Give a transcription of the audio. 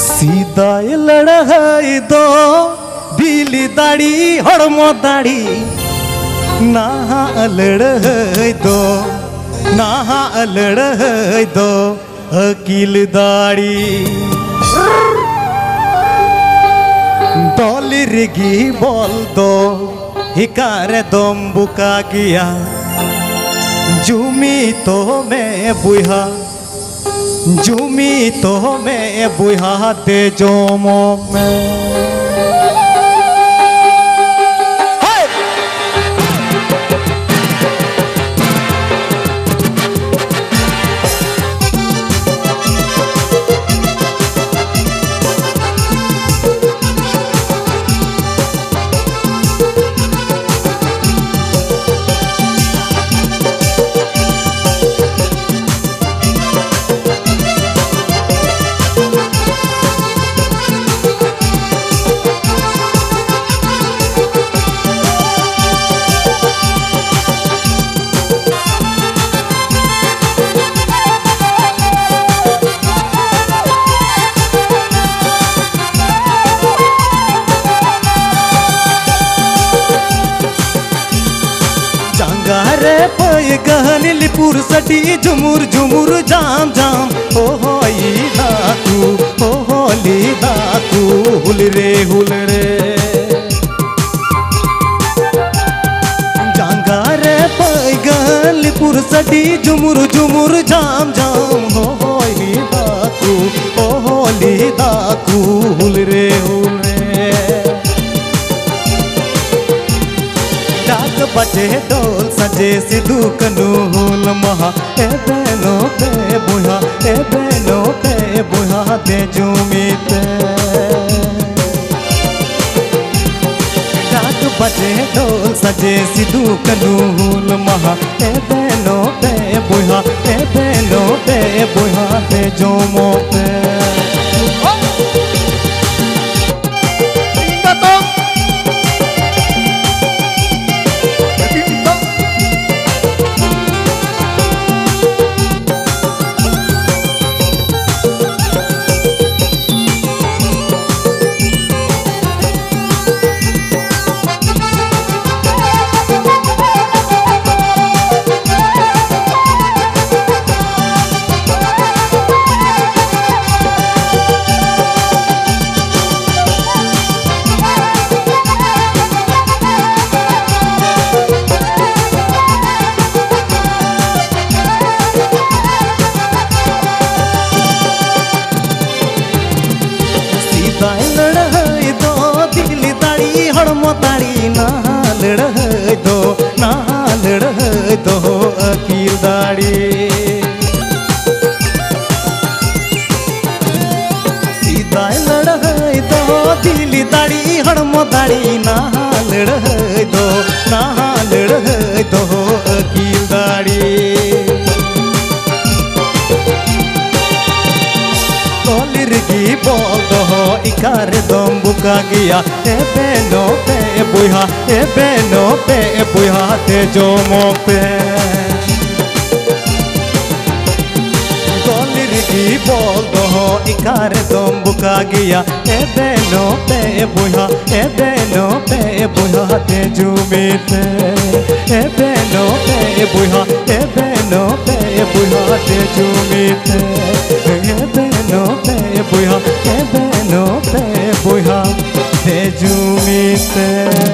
सीधा लड़ाई दो बीली दाड़ी हड़मो दाड़ी नहा लड़ाई दो नहा लड़ाई दो अकील दाड़ी डोली रिगी बोल दो हिकारे दम बुका गिया जुमी तो मैं बुहा दे जोमो में गहनी लिपुर सटी झुमुर झुमुर जाम जाम ओ होई दातू ओ होली दातू हुल रे जांगा रे पाई गहन लिपुर सटी झुमुर झुमुर जाम जाम हो होई दातू ओ होली दातू हुल रे डाक बजे डोल सजे सिधु कनूल महा एबेनो पे बुहा दे जुमित डाक बजे डोल सजे सिधु कनूल महा एबेनो पे बुहा दे जुमो पे गया एबेनो पे बुहा दे जोमो पे गोलिर की बोल दो इकार दम बुका गया एबेनो पे बुहा दे जुमे पे एबेनो पे बुहा दे जुमे पे एबेनो पे बुहा Te jumite।